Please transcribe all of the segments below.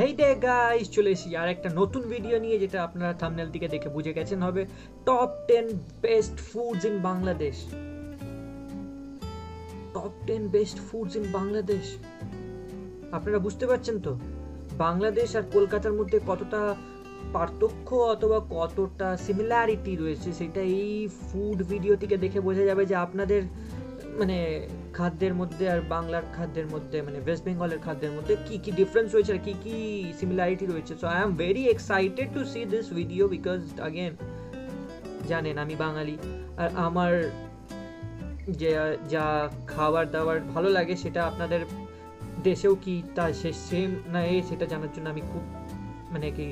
Hey there guys, চলে এসেছি আর একটা নতুন ভিডিও নিয়ে যেটা আপনারা থাম্বনেল থেকে দেখে বুঝে গেছেন হবে top 10 best foods in Bangladesh. Top 10 best foods in Bangladesh, আপনারা বুঝতে পারছেন তো বাংলাদেশ আর কলকাতার মধ্যে কতটা পার্থক্য অথবা কতটা সিমিলারিটি রয়েছে সেটা এই ফুড ভিডিও থেকে দেখে বোঝা যাবে যে আপনাদের মানে খাদ্যের মধ্যে আর বাংলার খাদ্যের মধ্যে মানে ওয়েস্ট বেঙ্গলের খাদ্যের মধ্যে কি কি ডিফারেন্স রয়েছে আর কি কি সিমিলারিটি রয়েছে। So I am very excited to see this video because again জানেন আমি বাঙালি আর আমার যে যা খাবার দাবার ভালো লাগে সেটা আপনাদের দেশেও কি তা সেম না সেটা জানার জন্য আমি খুব মানে কি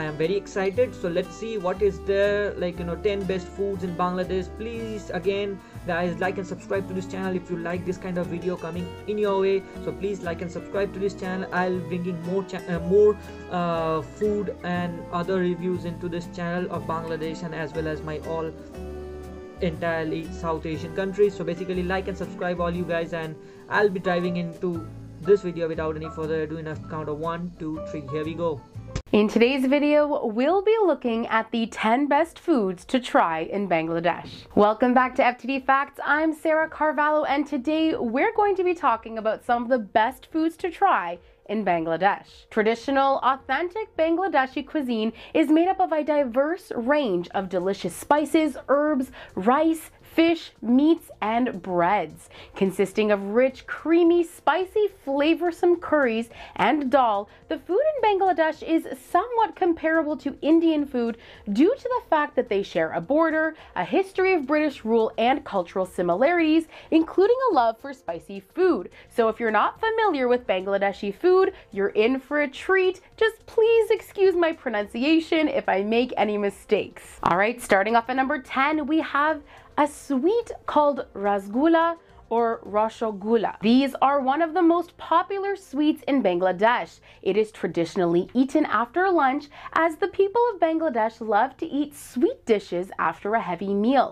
I am very excited, so let's see what is there, like 10 best foods in Bangladesh. Please again guys, like and subscribe to this channel if you like this kind of video coming in your way. So please like and subscribe to this channel. I'll bringing more food and other reviews into this channel of Bangladesh and as well as my all entirely South Asian countries. So basically like and subscribe all you guys, and I'll be diving into this video without any further ado in a count of 1, 2, 3. Here we go. In today's video, we'll be looking at the 10 best foods to try in Bangladesh. Welcome back to FTD Facts. I'm Sarah Carvalho, and today we're going to be talking about some of the best foods to try in Bangladesh. Traditional, authentic Bangladeshi cuisine is made up of a diverse range of delicious spices, herbs, rice, fish, meats, and breads, consisting of rich, creamy, spicy, flavorsome curries and dal. The food in Bangladesh is somewhat comparable to Indian food due to the fact that they share a border, a history of British rule, and cultural similarities, including a love for spicy food. So if you're not familiar with Bangladeshi food, you're in for a treat. Just please excuse my pronunciation if I make any mistakes. All right, starting off at number 10, we have a sweet called rasgulla or roshogolla. These are one of the most popular sweets in Bangladesh. It is traditionally eaten after lunch, as the people of Bangladesh love to eat sweet dishes after a heavy meal.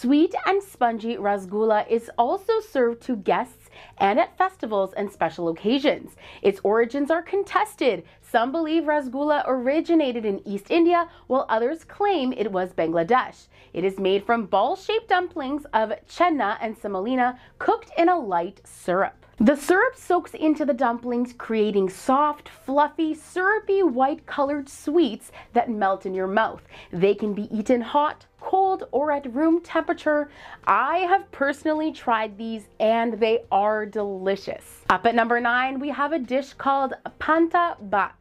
Sweet and spongy rasgulla is also served to guests and at festivals and special occasions. Its origins are contested. Some believe rasgulla originated in East India, while others claim it was Bangladesh. It is made from ball-shaped dumplings of chenna and semolina, cooked in a light syrup. The syrup soaks into the dumplings, creating soft, fluffy, syrupy, white-colored sweets that melt in your mouth. They can be eaten hot, cold, or at room temperature. I have personally tried these and they are delicious. Up at number 9, we have a dish called Panta Bhat.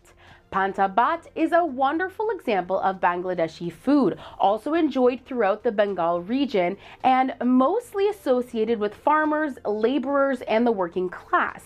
Panta Bhat is a wonderful example of Bangladeshi food, also enjoyed throughout the Bengal region and mostly associated with farmers, laborers, and the working class.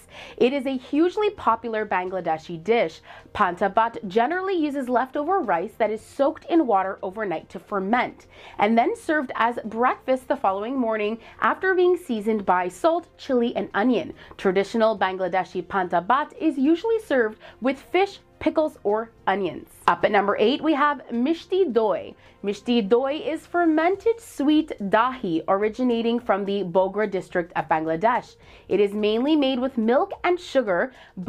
It is a hugely popular Bangladeshi dish. Panta Bhat generally uses leftover rice that is soaked in water overnight to ferment, and then served as breakfast the following morning after being seasoned by salt, chili, and onion. Traditional Bangladeshi Panta Bhat is usually served with fish, pickles, or onions. Up at number 8, we have Mishti Doi. Mishti Doi is fermented sweet dahi originating from the Bogra district of Bangladesh. It is mainly made with milk and sugar,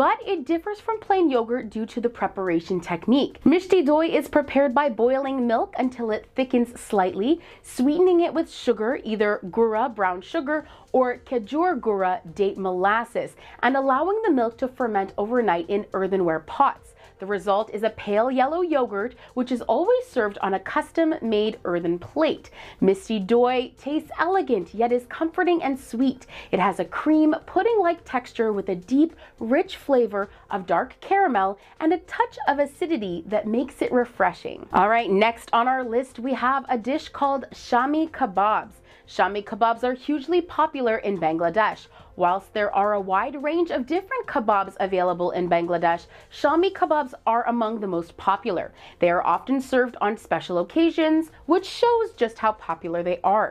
but it differs from plain yogurt due to the preparation technique. Mishti Doi is prepared by boiling milk until it thickens slightly, sweetening it with sugar, either gura, brown sugar, or Kejur Gura, date molasses, and allowing the milk to ferment overnight in earthenware pots. The result is a pale yellow yogurt, which is always served on a custom-made earthen plate. Mishti Doi tastes elegant, yet is comforting and sweet. It has a cream pudding-like texture with a deep, rich flavor of dark caramel and a touch of acidity that makes it refreshing. All right, next on our list, we have a dish called Shami Kebabs. Shami kebabs are hugely popular in Bangladesh. Whilst there are a wide range of different kebabs available in Bangladesh, Shami kebabs are among the most popular. They are often served on special occasions, which shows just how popular they are.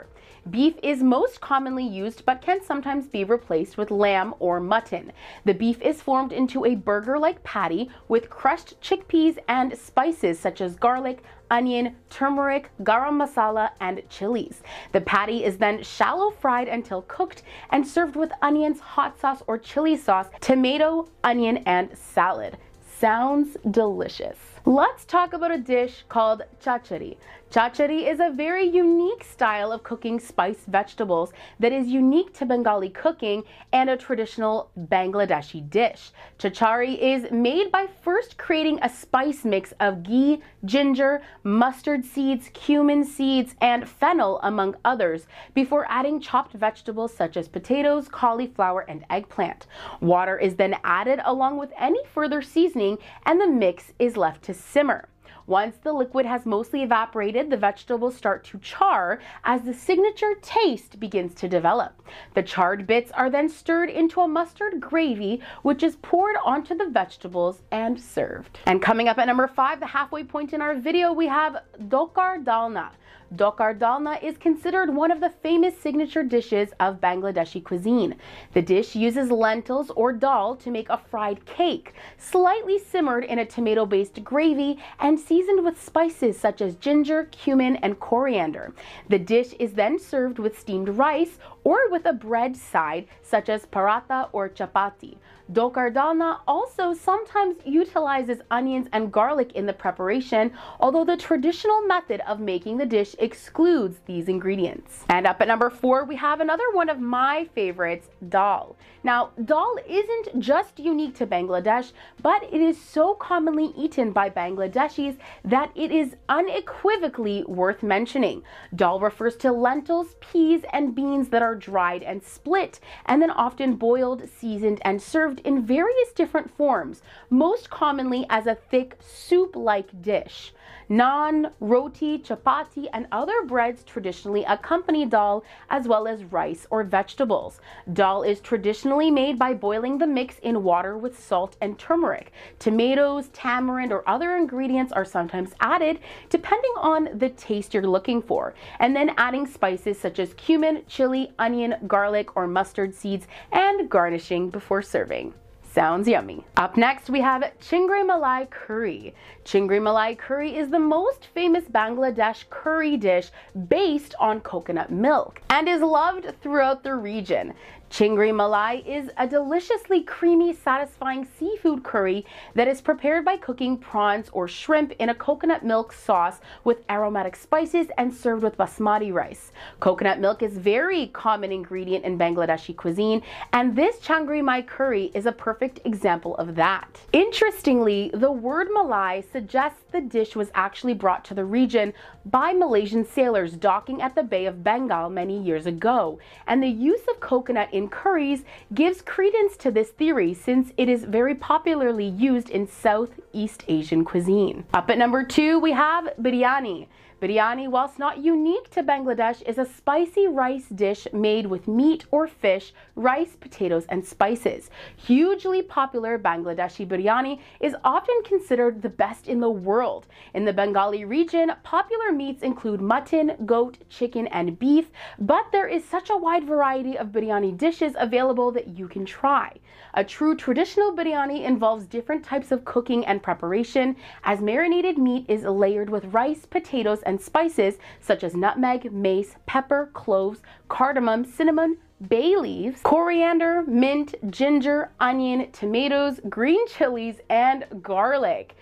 Beef is most commonly used but can sometimes be replaced with lamb or mutton. The beef is formed into a burger-like patty with crushed chickpeas and spices such as garlic, onion, turmeric, garam masala, and chilies. The patty is then shallow fried until cooked and served with onions, hot sauce or chili sauce, tomato, onion, and salad. sounds delicious. Let's talk about a dish called chachari. Chachari is a very unique style of cooking spiced vegetables that is unique to Bengali cooking and a traditional Bangladeshi dish. Chachari is made by first creating a spice mix of ghee, ginger, mustard seeds, cumin seeds, and fennel, among others, before adding chopped vegetables such as potatoes, cauliflower, and eggplant. Water is then added along with any further seasoning, and the mix is left to simmer. Once the liquid has mostly evaporated, the vegetables start to char as the signature taste begins to develop. The charred bits are then stirred into a mustard gravy, which is poured onto the vegetables and served. And coming up at number 5, the halfway point in our video, we have Dokar Dalna. Dokar Dalna is considered one of the famous signature dishes of Bangladeshi cuisine. The dish uses lentils or dal to make a fried cake, slightly simmered in a tomato-based gravy and seasoned with spices such as ginger, cumin, and coriander. The dish is then served with steamed rice or with a bread side such as paratha or chapati. Dokar Dalna also sometimes utilizes onions and garlic in the preparation, although the traditional method of making the dish excludes these ingredients. And up at number 4, we have another one of my favorites, dhal. Now, dhal isn't just unique to Bangladesh, but it is so commonly eaten by Bangladeshis that it is unequivocally worth mentioning. Dhal refers to lentils, peas, and beans that are dried and split, and then often boiled, seasoned, and served in various different forms, most commonly as a thick soup-like dish. Naan, roti, chapati, and other breads traditionally accompany dal, as well as rice or vegetables. Dal is traditionally made by boiling the mix in water with salt and turmeric. Tomatoes, tamarind, or other ingredients are sometimes added, depending on the taste you're looking for, and then adding spices such as cumin, chili, onion, garlic, or mustard seeds, and garnishing before serving. Sounds yummy. Up next, we have Chingri Malai Curry. Chingri Malai Curry is the most famous Bangladesh curry dish based on coconut milk and is loved throughout the region. Chingri Malai is a deliciously creamy, satisfying seafood curry that is prepared by cooking prawns or shrimp in a coconut milk sauce with aromatic spices and served with basmati rice. Coconut milk is a very common ingredient in Bangladeshi cuisine, and this Chingri Malai curry is a perfect example of that. Interestingly, the word Malai suggests the dish was actually brought to the region by Malaysian sailors docking at the Bay of Bengal many years ago, and the use of coconut in curries gives credence to this theory, since it is very popularly used in Southeast Asian cuisine. Up at number 2, we have biryani. Biryani, whilst not unique to Bangladesh, is a spicy rice dish made with meat or fish, rice, potatoes, and spices. Hugely popular, Bangladeshi biryani is often considered the best in the world. In the Bengali region, popular meats include mutton, goat, chicken, and beef, but there is such a wide variety of biryani dishes available that you can try. A true traditional biryani involves different types of cooking and preparation, as marinated meat is layered with rice, potatoes, and spices such as nutmeg, mace, pepper, cloves, cardamom, cinnamon, bay leaves, coriander, mint, ginger, onion, tomatoes, green chilies, and garlic.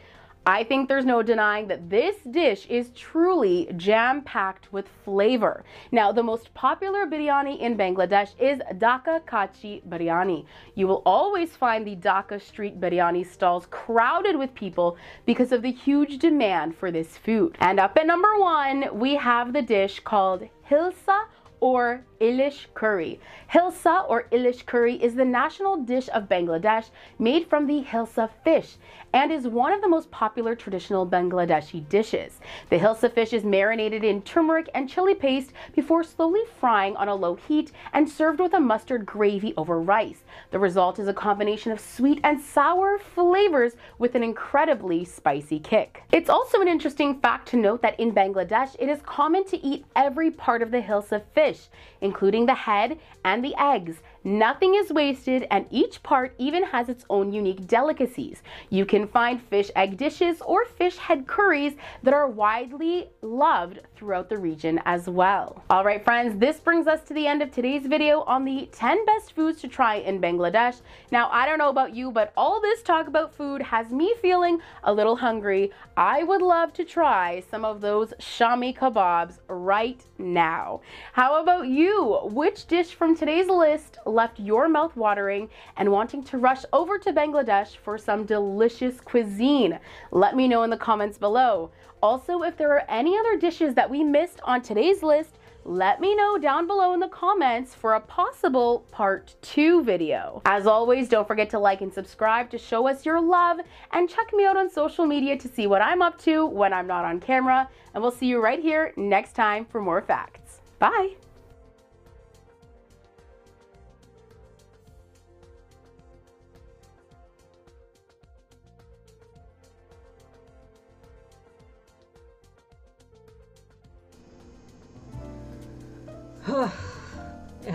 I think there's no denying that this dish is truly jam-packed with flavor. Now, the most popular biryani in Bangladesh is Dhaka Kachi Biryani. You will always find the Dhaka street biryani stalls crowded with people because of the huge demand for this food. And up at number 1, we have the dish called Hilsa or ilish curry. Hilsa or ilish curry is the national dish of Bangladesh, made from the Hilsa fish, and is one of the most popular traditional Bangladeshi dishes. The Hilsa fish is marinated in turmeric and chili paste before slowly frying on a low heat and served with a mustard gravy over rice. The result is a combination of sweet and sour flavors with an incredibly spicy kick. It's also an interesting fact to note that in Bangladesh, it is common to eat every part of the Hilsa fish, including the head and the eggs. Nothing is wasted, and each part even has its own unique delicacies. You can find fish egg dishes or fish head curries that are widely loved throughout the region as well. All right, friends, this brings us to the end of today's video on the 10 best foods to try in Bangladesh. Now, I don't know about you, but all this talk about food has me feeling a little hungry. I would love to try some of those Shami Kebabs right now. How about you? Which dish from today's list left your mouth watering and wanting to rush over to Bangladesh for some delicious cuisine? Let me know in the comments below. Also, if there are any other dishes that we missed on today's list, let me know down below in the comments for a possible part 2 video. As always, don't forget to like and subscribe to show us your love, and check me out on social media to see what I'm up to when I'm not on camera. And we'll see you right here next time for more facts. Bye.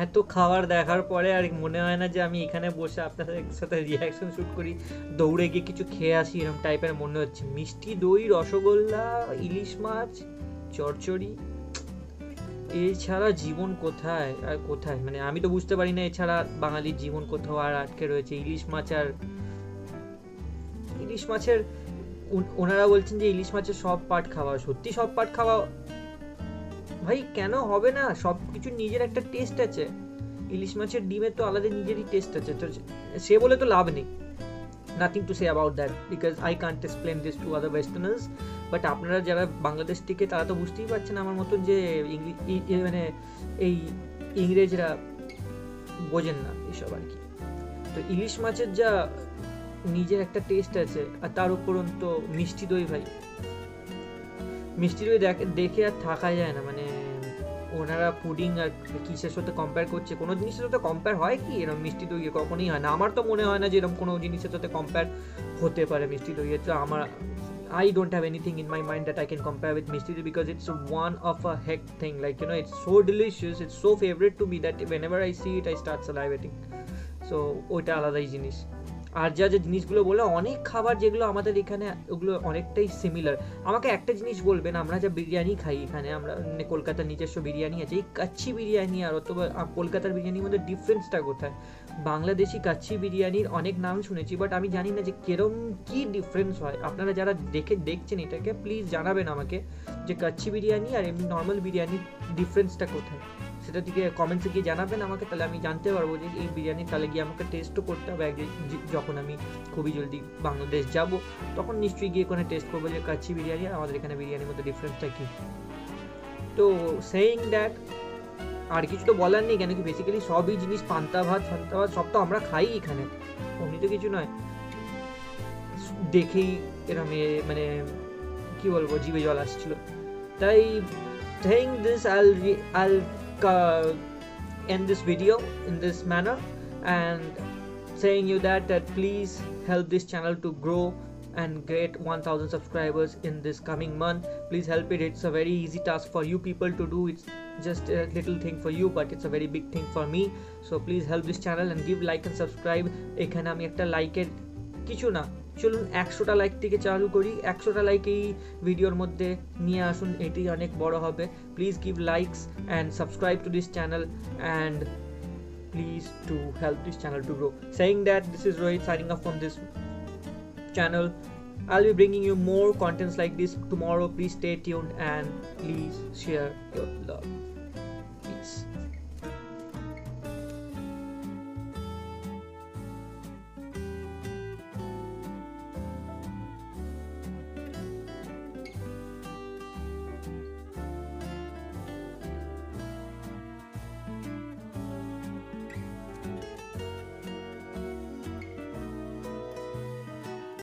এত খাবার দেখার পরে আর মনে হয় না যে আমি এখানে বসে আপনাদের সাথে রিঅ্যাকশন শুট করি, দৌড়ে গিয়ে কিছু খেয়ে আসি, এরকম টাইপের মনে হচ্ছে। মিষ্টি দই, রসগোল্লা, ইলিশ মাছ, চচ্চড়ি, এছাড়া জীবন কোথায় আর কোথায়, মানে আমি তো বুঝতে পারি না এছাড়া বাঙালির জীবন কোথাও আর আটকে রয়েছে। ইলিশ মাছ আর ইলিশ মাছের ওনারা বলছেন যে ইলিশ মাছের সব পার্ট খাওয়া, সত্যি সব পার্ট খাওয়া ভাই কেন হবে না? সব কিছু নিজের একটা টেস্ট আছে, ইলিশ মাছের ডিমে তো আলাদা নিজেরই টেস্ট আছে, তো সে বলে তো লাভ নেই। Nothing to say about that because I can't explain this to other westerners. But আপনারা যারা বাংলাদেশ থেকে, তারা তো বুঝতেই পারছেন আমার মতন যে মানে এই ইংরেজরা বোঝেন না এসব আর কি। তো ইলিশ মাছের যা নিজের একটা টেস্ট আছে, আর তার উপরন্ত মিষ্টি দই, ভাই মিষ্টি দই দেখে আর থাকা যায় না। মানে ওনারা পুডিং আর কিসের সাথে কম্পেয়ার করছে? কোনো জিনিসের সাথে কম্পেয়ার হয় কি এরকম মিষ্টি দই? কখনোই হয় না। আমার তো মনে হয় না যে এরকম কোনো জিনিসের সাথে কম্পেয়ার হতে পারে মিষ্টি দইয়ের। তো আমার I don't have anything in my mind that I can compare with mishti doi because it's one of a heck thing, like you know, it's so delicious, it's so favourite to me that whenever I see it I start salivating. So ওইটা আলাদাই জিনিস। আর যা যা জিনিসগুলো বললো, অনেক খাবার যেগুলো আমাদের এখানে, ওগুলো অনেকটাই সিমিলার। আমাকে একটা জিনিস বলবেন, আমরা যা বিরিয়ানি খাই এখানে, আমরা কলকাতার নিজস্ব বিরিয়ানি আছে, এই কাচ্চি বিরিয়ানি আর অথবা কলকাতার বিরিয়ানির মধ্যে ডিফারেন্সটা কোথায়? বাংলাদেশি কাচ্চি বিরিয়ানির অনেক নাম শুনেছি, বাট আমি জানি না যে কিরম কী ডিফারেন্স হয়। আপনারা যারা দেখছেন এটাকে, প্লিজ জানাবেন আমাকে যে কাচ্চি বিরিয়ানি আর এমনি নর্মাল বিরিয়ানির ডিফারেন্সটা কোথায়, সেটা দিকে কমেন্টসে গিয়ে জানাবেন আমাকে, তাহলে আমি জানতে পারবো যে এই বিরিয়ানি। তাহলে গিয়ে আমাকে টেস্টও করতে হবে একদিন, যখন আমি খুবই জলদি বাংলাদেশ যাব তখন নিশ্চয়ই গিয়ে ওখানে টেস্ট করবো যে কাচ্চি বিরিয়ানি আর আমাদের এখানে বিরিয়ানির মধ্যে ডিফারেন্সটা কী। তো সেইং দ্যাট আর কিছু তো বলার নেই, কেন কি বেসিক্যালি সবই জিনিস পান্তা ভাত ফান্তা ভাত সব তো আমরা খাই এখানে, অমনি তো কিছু নয়। দেখেই এরকম মানে কী বলবো, জিভে জল আসছিল। তাই saying this I'll end this video in this manner and saying you that please help this channel to grow and get 1000 subscribers in this coming month. Please help it. It's a very easy task for you people to do. It's just a little thing for you, but it's a very big thing for me. So please help this channel and give like and subscribe. Ekhane ami ekta like er kichu na, চলুন 100টা like থেকে চালু করি, 100টা like এই ভিডিওর মধ্যে নিয়ে আসুন, এটি অনেক বড় হবে। Please give likes and subscribe to this channel and please to help this channel to grow. Saying that this is Rohit signing up from this channel. I'll be bringing you more contents like this tomorrow. Please stay tuned and please share your love.